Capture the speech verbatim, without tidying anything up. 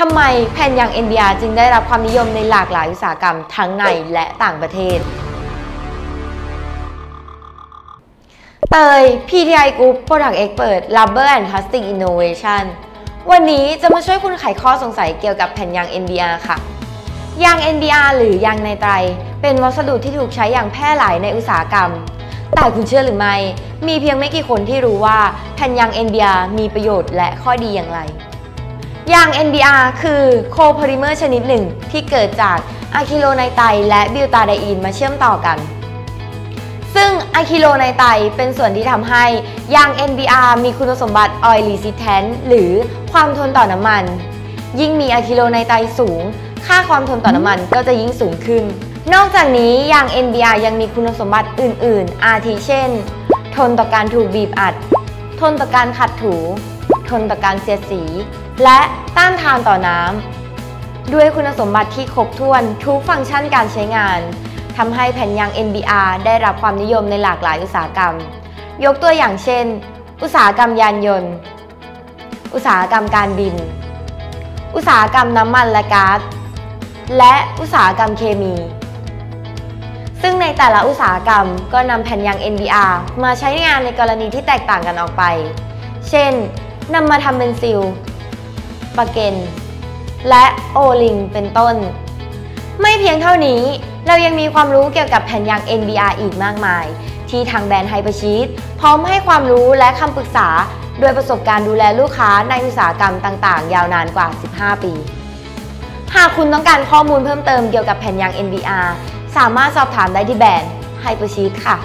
ทำไมแผ่นยาง เอ็น บี อาร์ จึงได้รับความนิยมในหลากหลายอุตสาหกรรมทั้งในและต่างประเทศเตย พี ที ไอ Group Product Expert Rubber and Plastic Innovation วันนี้จะมาช่วยคุณไขข้อสงสัยเกี่ยวกับแผ่นยาง เอ็น บี อาร์ ค่ะยาง เอ็น บี อาร์ หรือยางไนไตรเป็นวัสดุที่ถูกใช้อย่างแพร่หลายในอุตสาหกรรมแต่คุณเชื่อหรือไม่มีเพียงไม่กี่คนที่รู้ว่าแผ่นยาง เอ็น บี อาร์ มีประโยชน์และข้อดีอย่างไรยาง เอ็น บี อาร์ คือโคโพลิเมอร์ชนิดหนึ่งที่เกิดจากอะคริโลไนไตรและบิวตาไดอีนมาเชื่อมต่อกันซึ่งอะคริโลไนไตรเป็นส่วนที่ทำให้ยาง เอ็น บี อาร์ มีคุณสมบัติ Oil Resistant หรือความทนต่อน้ำมันยิ่งมีอะคริโลไนไตรสูงค่าความทนต่อน้ำมันก็จะยิ่งสูงขึ้นนอกจากนี้ยาง เอ็น บี อาร์ ยังมีคุณสมบัติอื่นๆอาทิเช่นทนต่อการถูกบีบอัดทนต่อการขัดถูทนต่อการเสียดสีและต้านทานต่อน้ำด้วยคุณสมบัติที่ครบถ้วนทุกฟังก์ชันการใช้งานทำให้แผ่นยาง เอ็น บี อาร์ ได้รับความนิยมในหลากหลายอุตสาหกรรมยกตัวอย่างเช่นอุตสาหกรรมยานยนต์อุตสาหกรรมการบินอุตสาหกรรมน้ำมันและก๊าซและอุตสาหกรรมเคมีซึ่งในแต่ละอุตสาหกรรมก็นำแผ่นยาง เอ็น บี อาร์ มาใช้งานในกรณีที่แตกต่างกันออกไปเช่นนำมาทำเป็นซีลปะเกนและโอลิงเป็นต้นไม่เพียงเท่านี้เรายังมีความรู้เกี่ยวกับแผ่นยาง เอ็น บี อาร์ อีกมากมายที่ทางแบรนด์ไฮเปอร์ชีทพร้อมให้ความรู้และคำปรึกษาโดยประสบการณ์ดูแลลูกค้าในอุตสาหกรรมต่างๆยาวนานกว่าสิบห้าปีหากคุณต้องการข้อมูลเพิ่มเติมเกี่ยวกับแผ่นยาง เอ็น บี อาร์ สามารถสอบถามได้ที่แบรนด์ไฮเปอร์ชีทค่ะ